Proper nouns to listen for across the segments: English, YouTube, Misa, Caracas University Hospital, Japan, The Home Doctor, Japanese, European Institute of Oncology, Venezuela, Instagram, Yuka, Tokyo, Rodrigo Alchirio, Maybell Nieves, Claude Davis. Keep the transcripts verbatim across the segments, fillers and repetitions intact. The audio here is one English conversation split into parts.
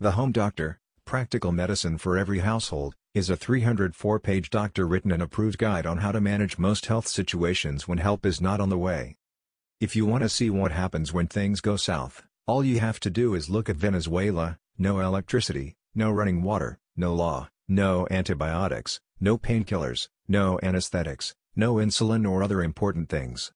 The Home Doctor, Practical Medicine for Every Household, is a three hundred four page doctor-written and approved guide on how to manage most health situations when help is not on the way. If you want to see what happens when things go south, all you have to do is look at Venezuela: no electricity, no running water, no law, no antibiotics, no painkillers, no anesthetics, no insulin or other important things.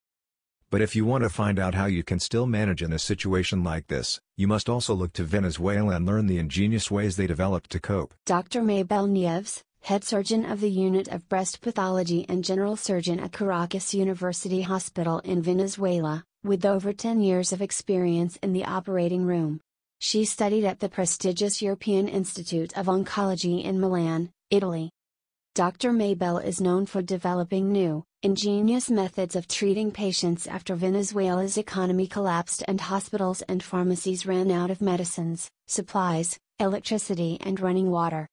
But if you want to find out how you can still manage in a situation like this, you must also look to Venezuela and learn the ingenious ways they developed to cope. Doctor Maybell Nieves, head surgeon of the Unit of Breast Pathology and general surgeon at Caracas University Hospital in Venezuela, with over ten years of experience in the operating room. She studied at the prestigious European Institute of Oncology in Milan, Italy. Doctor Maybell is known for developing new, ingenious methods of treating patients after Venezuela's economy collapsed and hospitals and pharmacies ran out of medicines, supplies, electricity and running water.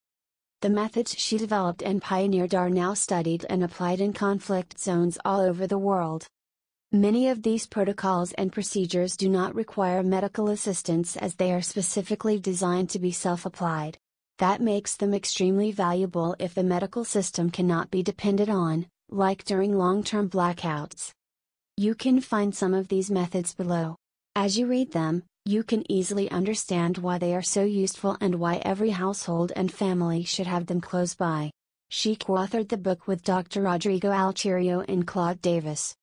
The methods she developed and pioneered are now studied and applied in conflict zones all over the world. Many of these protocols and procedures do not require medical assistance as they are specifically designed to be self-applied. That makes them extremely valuable if the medical system cannot be depended on, like during long-term blackouts. You can find some of these methods below. As you read them, you can easily understand why they are so useful and why every household and family should have them close by. She co-authored the book with Doctor Rodrigo Alchirio and Claude Davis.